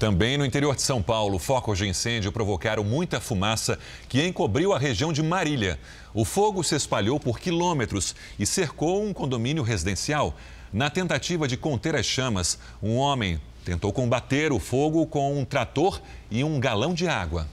Também no interior de São Paulo, focos de incêndio provocaram muita fumaça que encobriu a região de Marília. O fogo se espalhou por quilômetros e cercou um condomínio residencial. Na tentativa de conter as chamas, um homem tentou combater o fogo com um trator e um galão de água.